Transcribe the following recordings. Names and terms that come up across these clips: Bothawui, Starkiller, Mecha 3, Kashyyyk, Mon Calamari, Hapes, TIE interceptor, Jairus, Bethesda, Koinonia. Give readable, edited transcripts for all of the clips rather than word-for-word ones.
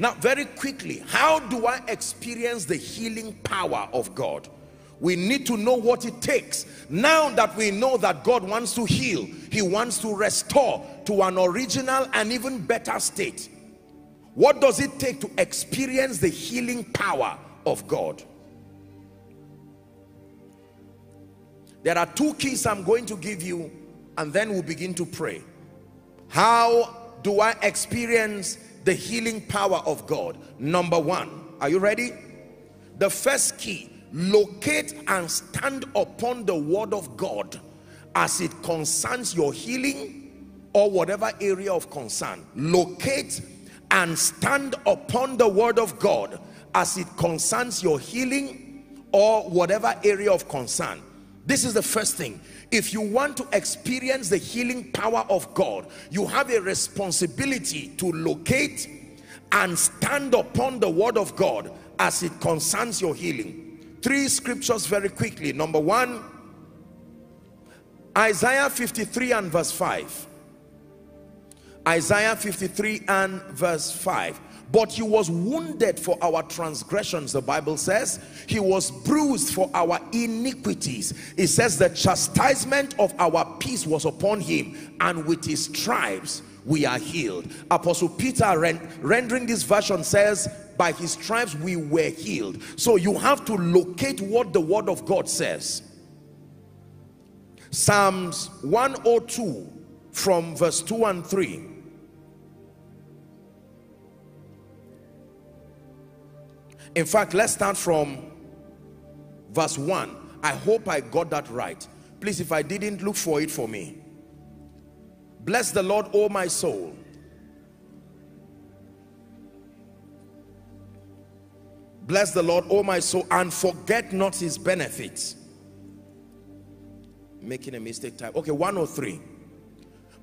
Now, very quickly, how do I experience the healing power of God? We need to know what it takes. Now that we know that God wants to heal, he wants to restore to an original and even better state. What does it take to experience the healing power of God? There are two keys I'm going to give you, and then we'll begin to pray. How do I experience the healing power of God? Number one, are you ready? The first key: locate and stand upon the word of God as it concerns your healing or whatever area of concern. Locate and stand upon the word of God as it concerns your healing or whatever area of concern. This is the first thing. If you want to experience the healing power of God, you have a responsibility to locate and stand upon the word of God as it concerns your healing. Three scriptures very quickly. Number one, Isaiah 53 and verse 5. Isaiah 53 and verse 5. But he was wounded for our transgressions, the Bible says. He was bruised for our iniquities. It says the chastisement of our peace was upon him, and with his stripes we are healed. Apostle Peter, rendering this version, says, by his stripes we were healed. So you have to locate what the word of God says. Psalms 102 from verse 2 and 3. In fact, let's start from verse 1. I hope I got that right. Please, if I didn't, look for it for me. Bless the Lord, O my soul. Bless the Lord, O my soul, and forget not his benefits. Making a mistake type. Okay, 103.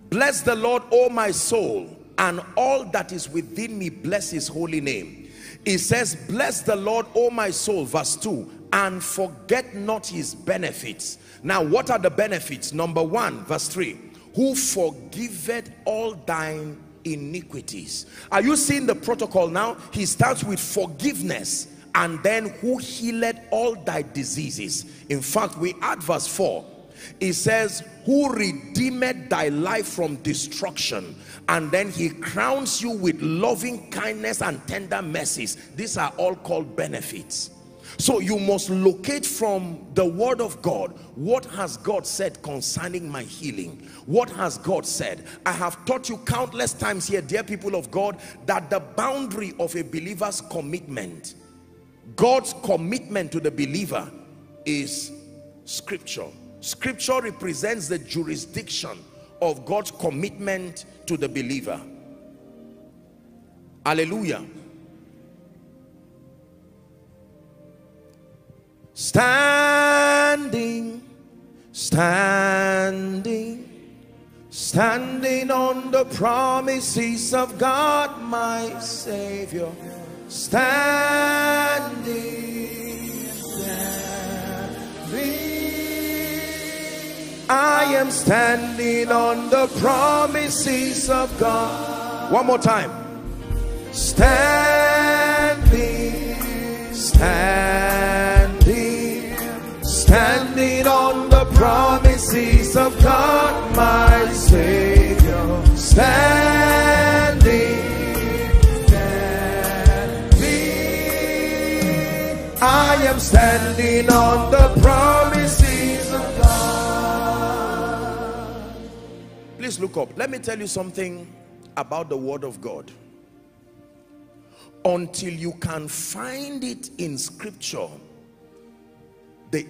Bless the Lord, O my soul, and all that is within me, bless his holy name. It says, bless the Lord, O my soul, verse 2, and forget not his benefits. Now, what are the benefits? Number 1, verse 3. Who forgiveth all thine iniquities. Are you seeing the protocol now? He starts with forgiveness, and then who healed all thy diseases. In fact, we add verse 4. It says, who redeemed thy life from destruction, and then he crowns you with loving kindness and tender mercies. These are all called benefits. So you must locate from the word of God, what has God said concerning my healing? What has God said? I have taught you countless times here, dear people of God, that the boundary of a believer's commitment, God's commitment to the believer, is Scripture. Scripture represents the jurisdiction of God's commitment to the believer. Hallelujah. Standing, standing, standing on the promises of God, my Savior. Standing, standing. I am standing on the promises of God. One more time. Standing, standing. Standing on the promises of God, my Savior. Standing, standing. I am standing on the promises of God. Please look up. Let me tell you something about the Word of God. Until you can find it in Scripture, the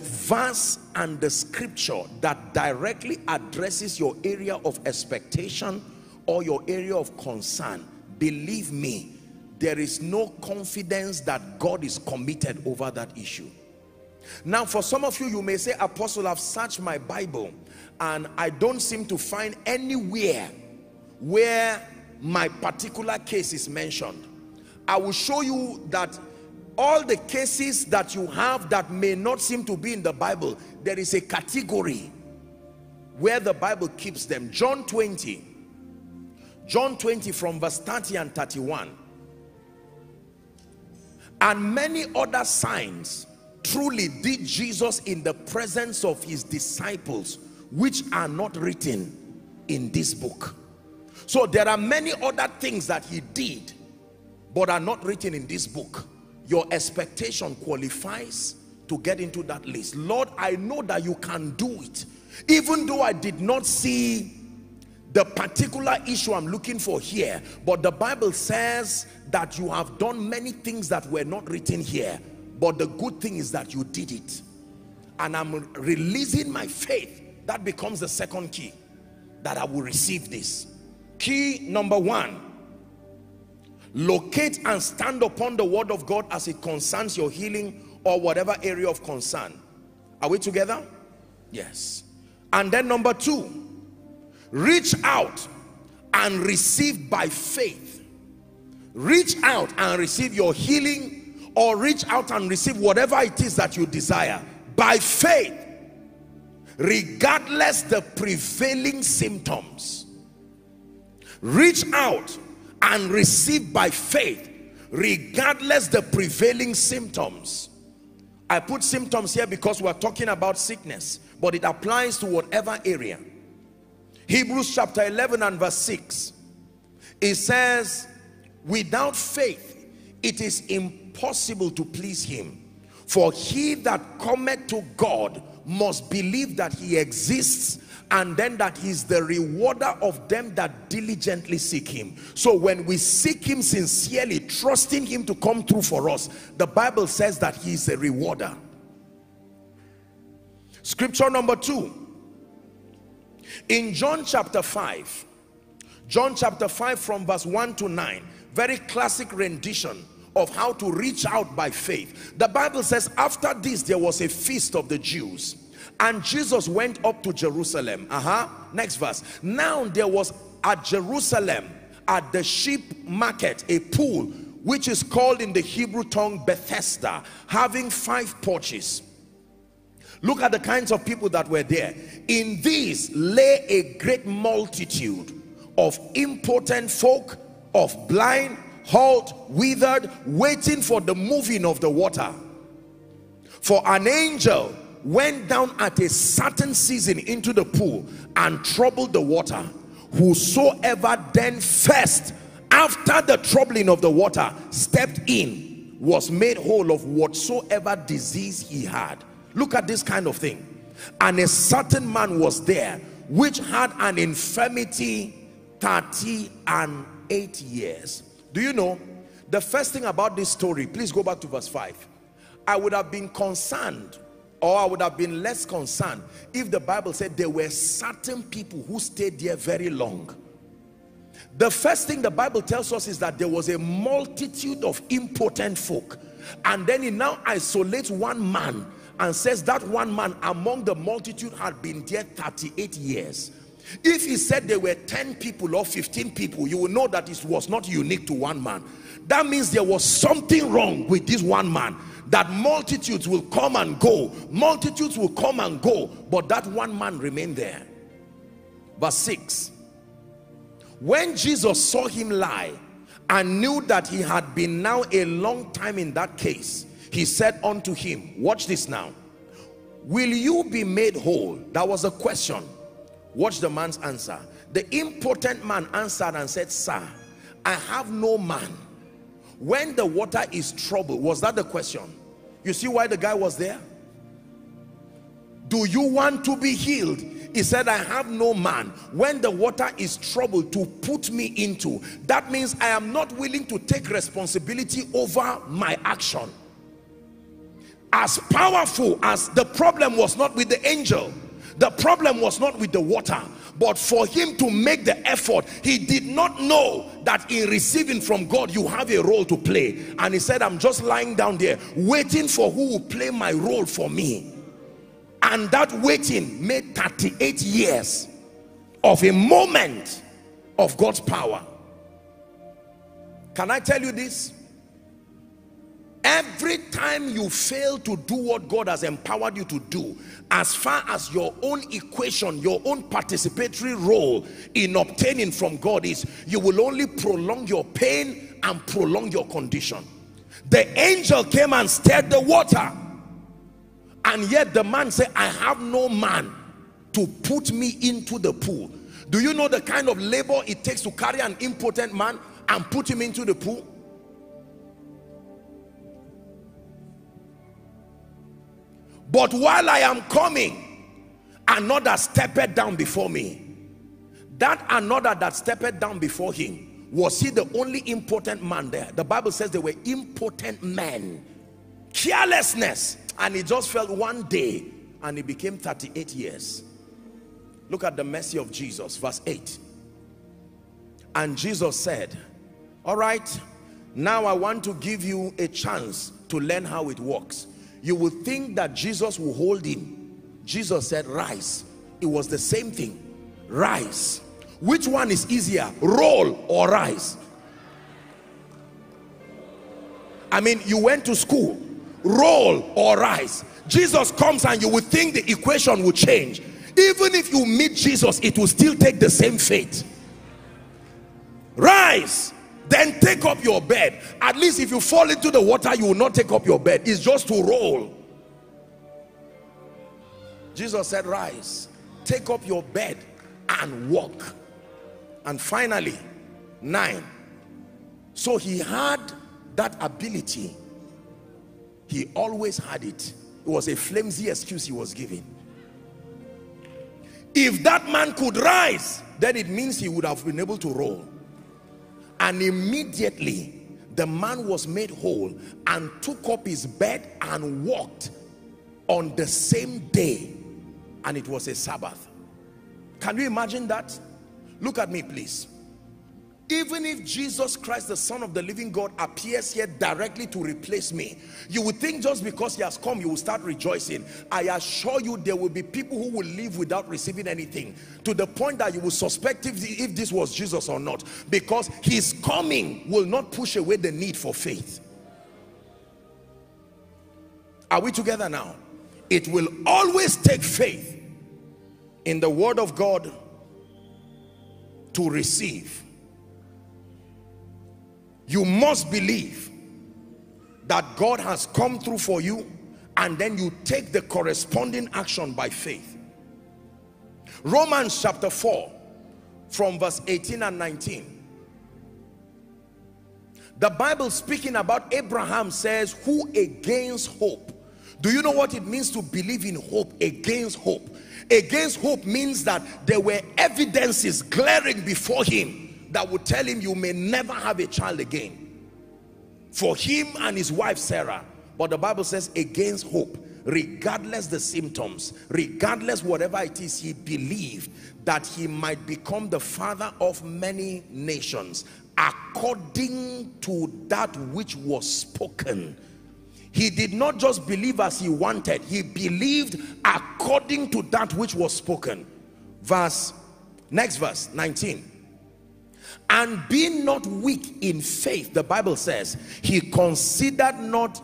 verse and the scripture that directly addresses your area of expectation or your area of concern, believe me, there is no confidence that God is committed over that issue. Now, for some of you, you may say, Apostle, I've searched my Bible and I don't seem to find anywhere where my particular case is mentioned. I will show you that all the cases that you have that may not seem to be in the Bible, there is a category where the Bible keeps them. John 20 from verse 30 and 31. and many other signs truly did Jesus in the presence of his disciples, which are not written in this book. So there are many other things that he did, but are not written in this book. Your expectation qualifies to get into that list. Lord, I know that you can do it. Even though I did not see the particular issue I'm looking for here, but the Bible says that you have done many things that were not written here, but the good thing is that you did it. And I'm releasing my faith. That becomes the second key, that I will receive this. Key number one, locate and stand upon the word of God as it concerns your healing or whatever area of concern. Are we together? Yes. And then number two, reach out and receive by faith. Reach out and receive your healing, or reach out and receive whatever it is that you desire by faith, regardless the prevailing symptoms. Reach out and receive by faith, regardless the prevailing symptoms. I put symptoms here because we are talking about sickness, but it applies to whatever area. Hebrews chapter 11 and verse 6, it says, without faith it is impossible to please him, for he that cometh to God must believe that he exists, and then that he is the rewarder of them that diligently seek him. So when we seek him sincerely, trusting him to come through for us, the Bible says that he is a rewarder. Scripture number two, in John chapter 5, John chapter 5 from verse 1 to 9, very classic rendition of how to reach out by faith. The Bible says, after this there was a feast of the Jews, and Jesus went up to Jerusalem. Next verse. Now there was at Jerusalem, at the sheep market, a pool, which is called in the Hebrew tongue Bethesda, having 5 porches. Look at the kinds of people that were there. In these lay a great multitude of impotent folk, of blind, halt, withered, waiting for the moving of the water. For an angel went down at a certain season into the pool and troubled the water. Whosoever then first, after the troubling of the water, stepped in, was made whole of whatsoever disease he had. Look at this kind of thing. And a certain man was there, which had an infirmity 38 years. Do you know, the first thing about this story, please go back to verse 5. I would have been concerned, or I would have been less concerned, if the Bible said there were certain people who stayed there very long. The first thing the Bible tells us is that there was a multitude of impotent folk. And then it now isolates one man and says that one man among the multitude had been there 38 years. If he said there were 10 people or 15 people, you will know that it was not unique to one man. That means there was something wrong with this one man, that multitudes will come and go, multitudes will come and go, but that one man remained there. Verse 6, when Jesus saw him lie and knew that he had been now a long time in that case, he said unto him, watch this now, will you be made whole? That was a question. Watch the man's answer. The impotent man answered and said, sir, I have no man when the water is troubled. Was that the question? You see why the guy was there? Do you want to be healed? He said, I have no man when the water is troubled to put me into. That means I am not willing to take responsibility over my action. As powerful as the problem was not with the angel, the problem was not with the water, but for him to make the effort, he did not know that in receiving from God, you have a role to play. And he said, I'm just lying down there, waiting for who will play my role for me. And that waiting made 38 years of a moment of God's power. Can I tell you this? Every time you fail to do what God has empowered you to do, as far as your own equation, your own participatory role in obtaining from God is, you will only prolong your pain and prolong your condition. The angel came and stirred the water, and yet the man said, I have no man to put me into the pool. Do you know the kind of labor it takes to carry an impotent man and put him into the pool? But while I am coming, another stepped down before me. That another that stepped down before him, was he the only impotent man there? The Bible says they were impotent men. Carelessness. And he just fell one day and he became 38 years. Look at the mercy of Jesus. Verse 8. And Jesus said, all right, now I want to give you a chance to learn how it works. You would think that Jesus will hold him. Jesus said, rise. It was the same thing. Rise. Which one is easier, roll or rise? I mean, you went to school, roll or rise. Jesus comes and you would think the equation will change. Even if you meet Jesus, it will still take the same faith. Rise. Then take up your bed. At least if you fall into the water, you will not take up your bed. It's just to roll. Jesus said, rise, take up your bed and walk. And finally, 9. So he had that ability. He always had it. It was a flimsy excuse he was giving. If that man could rise, then it means he would have been able to roll. And immediately the man was made whole and took up his bed and walked on the same day, and it was a Sabbath. Can you imagine that? Look at me, please. Even if Jesus Christ, the Son of the living God, appears here directly to replace me, you would think just because he has come, you will start rejoicing. I assure you, there will be people who will live without receiving anything, to the point that you will suspect if this was Jesus or not, because his coming will not push away the need for faith. Are we together now? It will always take faith in the Word of God to receive. You must believe that God has come through for you, and then you take the corresponding action by faith. Romans chapter 4 from verse 18 and 19. The Bible, speaking about Abraham, says, who against hope. Do you know what it means to believe in hope? Against hope. Against hope means that there were evidences glaring before him that would tell him you may never have a child again, for him and his wife Sarah. But the Bible says against hope, regardless the symptoms, regardless whatever it is, he believed that he might become the father of many nations, according to that which was spoken. He did not just believe as he wanted, he believed according to that which was spoken. Next verse 19. And being not weak in faith, the Bible says, he considered not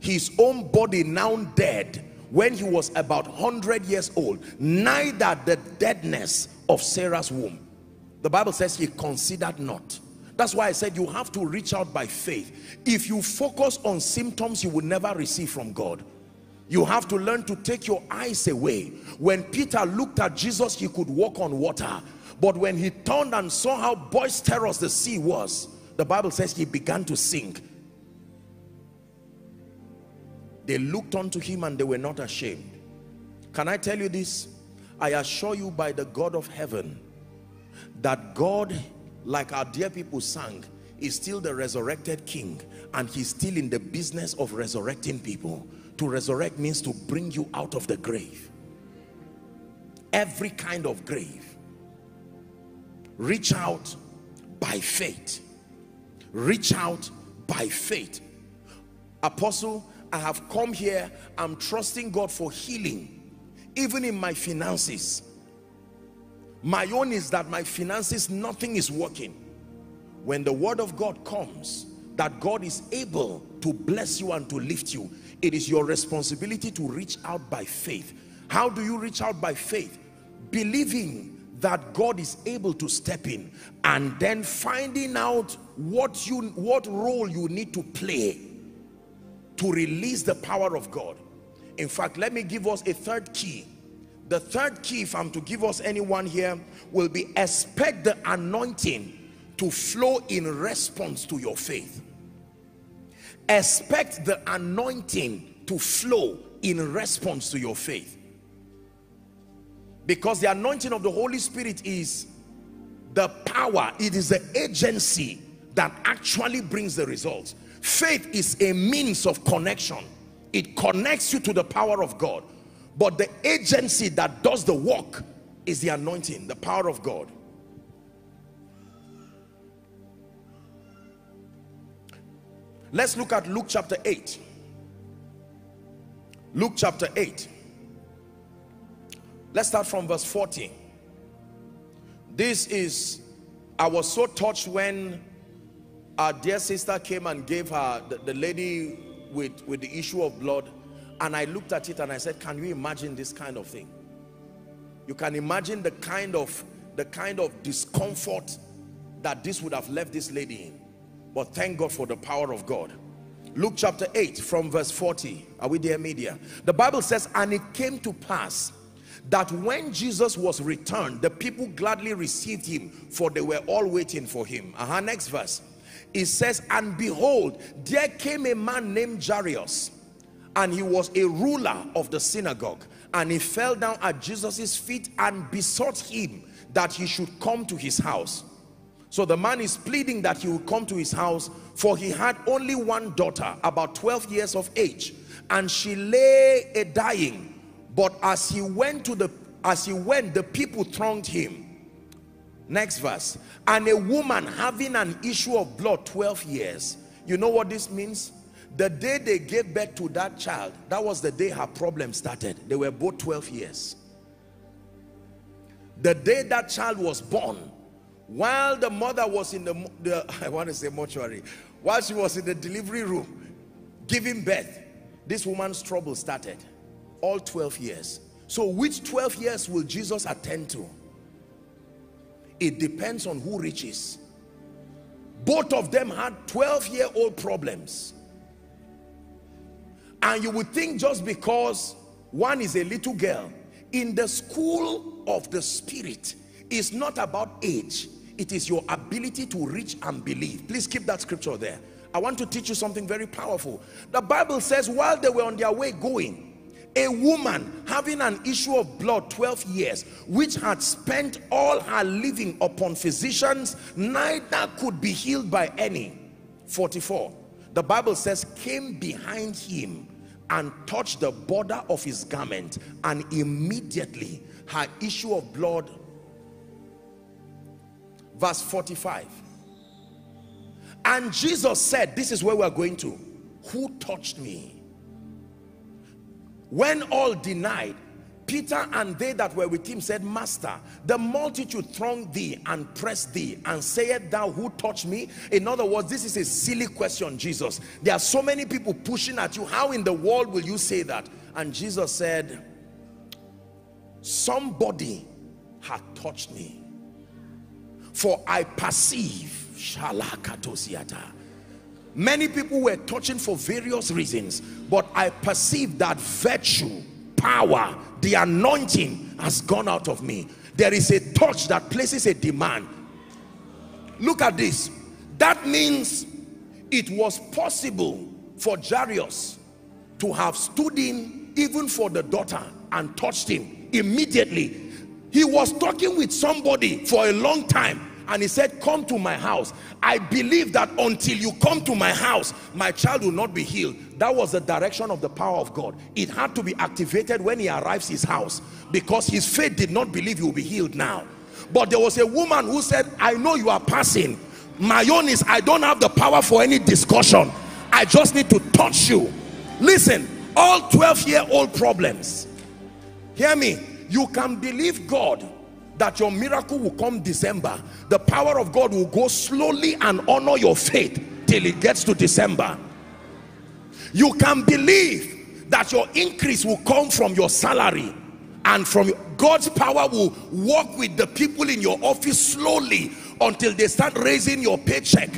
his own body now dead when he was about 100 years old, neither the deadness of Sarah's womb. The Bible says he considered not. That's why I said you have to reach out by faith. If you focus on symptoms, you will never receive from God. You have to learn to take your eyes away. When Peter looked at Jesus, he could walk on water. But when he turned and saw how boisterous the sea was, the Bible says he began to sink. They looked unto him and they were not ashamed. Can I tell you this? I assure you by the God of heaven that God, like our dear people sang, is still the resurrected King, and he's still in the business of resurrecting people. To resurrect means to bring you out of the grave. Every kind of grave. Reach out by faith. Reach out by faith. Apostle, I have come here. I'm trusting God for healing, even in my finances. My own is that my finances, nothing is working. When the word of God comes, that God is able to bless you and to lift you, it is your responsibility to reach out by faith. How do you reach out by faith? Believing that God is able to step in, and then finding out what role you need to play to release the power of God. In fact, let me give us a third key. The third key, if I'm to give us anyone here, will be expect the anointing to flow in response to your faith. Expect the anointing to flow in response to your faith. Because the anointing of the Holy Spirit is the power, it is the agency that actually brings the results. Faith is a means of connection. It connects you to the power of God. But the agency that does the work is the anointing, the power of God. Let's look at Luke chapter 8. Luke chapter 8. Let's start from verse 14. This is, I was so touched when our dear sister came and gave her, the lady with the issue of blood, and I looked at it and I said, can you imagine this kind of thing? You can imagine the kind of discomfort that this would have left this lady in. But thank God for the power of God. Luke chapter 8 from verse 40. Are we there, media? The Bible says, and it came to pass that when Jesus was returned, the people gladly received him, for they were all waiting for him. Next verse. It says, and behold, there came a man named Jairus, and he was a ruler of the synagogue, and he fell down at Jesus's feet and besought him that he should come to his house. So the man is pleading that he would come to his house, for he had only one daughter, about 12 years of age, and she lay a dying. But as he went, the people thronged him. Next verse. And a woman having an issue of blood 12 years. You know what this means? The day they gave birth to that child, that was the day her problem started. They were both 12 years. The day that child was born, while the mother was in the mortuary, while she was in the delivery room giving birth, this woman's trouble started. All 12 years. So which 12 years will Jesus attend to? It depends on who reaches. Both of them had 12-year-old problems. And you would think just because one is a little girl, in the school of the Spirit, it's not about age. It is your ability to reach and believe. Please keep that scripture there. I want to teach you something very powerful. The Bible says while they were on their way going, a woman having an issue of blood 12 years, which had spent all her living upon physicians, neither could be healed by any. 44. The Bible says, came behind him and touched the border of his garment, and immediately her issue of blood. Verse 45. And Jesus said, this is where we're going to, who touched me? When all denied, Peter and they that were with him said, Master, the multitude thronged thee and pressed thee, and sayest thou, who touched me? In other words, this is a silly question, Jesus. There are so many people pushing at you. How in the world will you say that? And Jesus said, somebody hath touched me, for I perceive, many people were touching for various reasons, but I perceive that virtue, power, the anointing has gone out of me. There is a touch that places a demand. Look at this. That means it was possible for Jairus to have stood in even for the daughter and touched him immediately. He was talking with somebody for a long time. And he said, come to my house. I believe that until you come to my house, my child will not be healed. That was the direction of the power of God. It had to be activated when he arrives his house, because his faith did not believe he will be healed now. But there was a woman who said, I know you are passing. My own is, I don't have the power for any discussion. I just need to touch you. Listen, all 12-year-old problems. Hear me. You can believe God that your miracle will come December. The power of God will go slowly and honor your faith till it gets to December. You can believe that your increase will come from your salary, and from God's power will work with the people in your office slowly until they start raising your paycheck.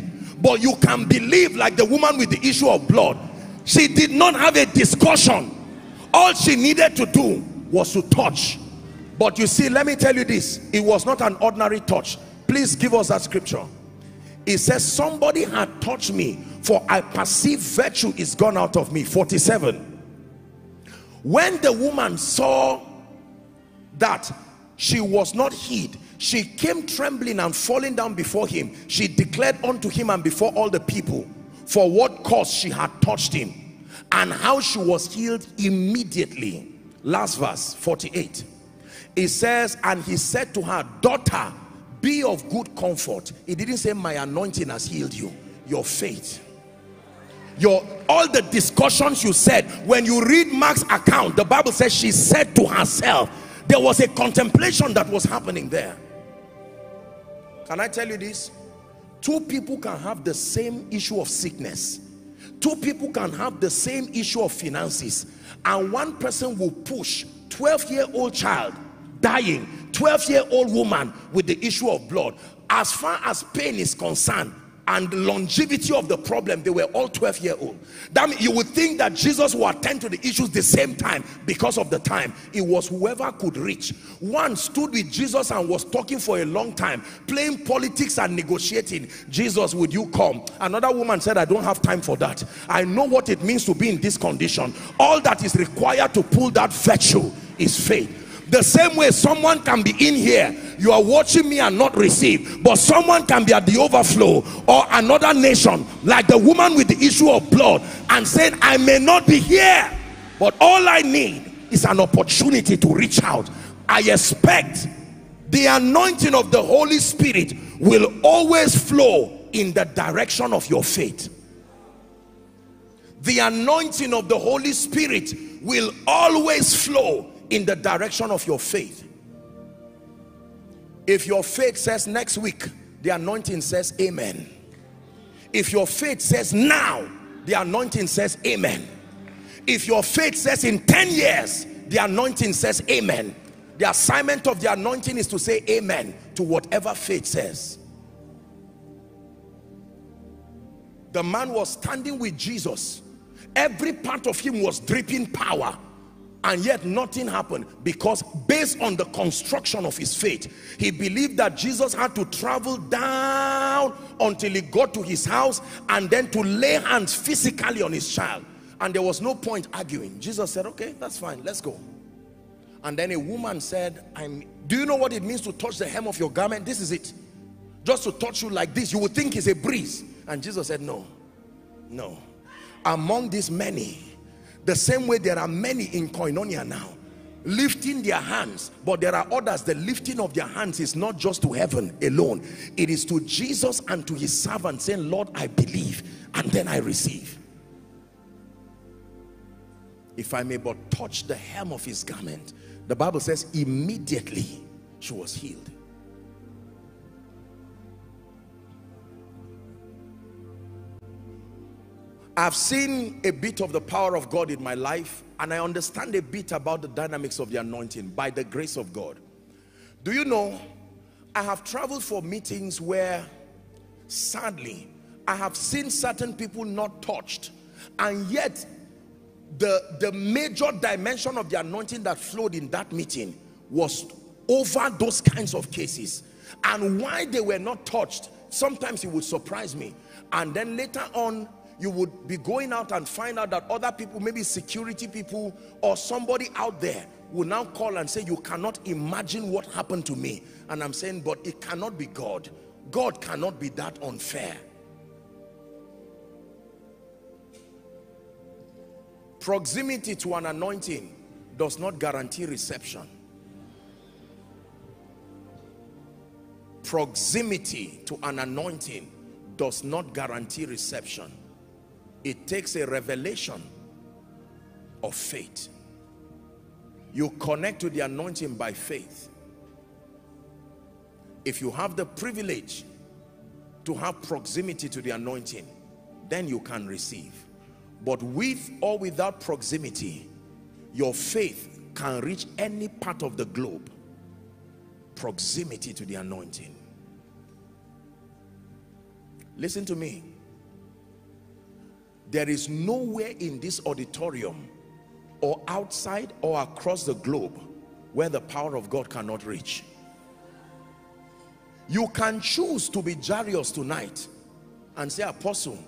But you can believe like the woman with the issue of blood. She did not have a discussion. All she needed to do was to touch. But you see, let me tell you this, it was not an ordinary touch. Please give us that scripture. It says, somebody had touched me, for I perceive virtue is gone out of me. 47. When the woman saw that, she was not heed. She came trembling and falling down before him. She declared unto him and before all the people for what cause she had touched him, and how she was healed immediately. Last verse, 48. It says, and he said to her, daughter, be of good comfort. He didn't say, my anointing has healed you. Your faith. All the discussions you said. When you read Mark's account, the Bible says she said to herself. There was a contemplation that was happening there. Can I tell you this? Two people can have the same issue of sickness. Two people can have the same issue of finances. And one person will push 12-year-old child dying, 12-year-old woman with the issue of blood. As far as pain is concerned and the longevity of the problem, they were all 12-year-old. That means you would think that Jesus would attend to the issues the same time because of the time. It was whoever could reach. One stood with Jesus and was talking for a long time, playing politics and negotiating. Jesus, would you come? Another woman said, I don't have time for that. I know what it means to be in this condition. All that is required to pull that virtue is faith. The same way someone can be in here, you are watching me and not receive, but someone can be at the overflow, or another nation like the woman with the issue of blood, and said, I may not be here, but all I need is an opportunity to reach out. I expect the anointing of the Holy Spirit will always flow in the direction of your faith. The anointing of the Holy Spirit will always flow in the direction of your faith. If your faith says next week, the anointing says amen. If your faith says now, the anointing says amen. If your faith says in 10 years, the anointing says amen. The assignment of the anointing is to say amen to whatever faith says. The man was standing with Jesus. Every part of him was dripping power. And yet nothing happened, because based on the construction of his faith, he believed that Jesus had to travel down until he got to his house, and then to lay hands physically on his child. And there was no point arguing. Jesus said, okay, that's fine, let's go. And then a woman said, do you know what it means to touch the hem of your garment? This is it. Just to touch you like this, you would think it's a breeze. And Jesus said, no, no. Among these many, the same way there are many in Koinonia now lifting their hands, but there are others, the lifting of their hands is not just to heaven alone. It is to Jesus and to his servant, saying, Lord, I believe, and then I receive. If I may but touch the hem of his garment, the Bible says immediately she was healed. I've seen a bit of the power of God in my life, and I understand a bit about the dynamics of the anointing by the grace of God. Do you know, I have traveled for meetings where, sadly, I have seen certain people not touched, and yet the major dimension of the anointing that flowed in that meeting was over those kinds of cases. And why they were not touched, sometimes it would surprise me. And then later on, you would be going out and find out that other people, maybe security people or somebody out there, will now call and say, you cannot imagine what happened to me. And I'm saying, but it cannot be God. God cannot be that unfair. Proximity to an anointing does not guarantee reception. Proximity to an anointing does not guarantee reception. It takes a revelation of faith. You connect to the anointing by faith. If you have the privilege to have proximity to the anointing, then you can receive. But with or without proximity, your faith can reach any part of the globe. Proximity to the anointing. Listen to me. There is nowhere in this auditorium or outside or across the globe where the power of God cannot reach. You can choose to be Jairus tonight and say, Apostle,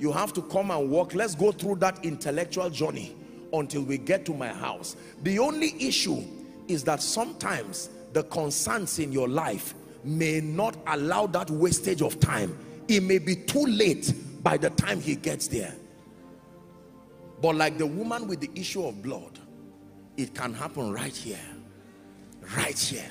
you have to come and walk. Let's go through that intellectual journey until we get to my house. The only issue is that sometimes the concerns in your life may not allow that wastage of time. It may be too late by the time he gets there. But like the woman with the issue of blood, it can happen right here, right here.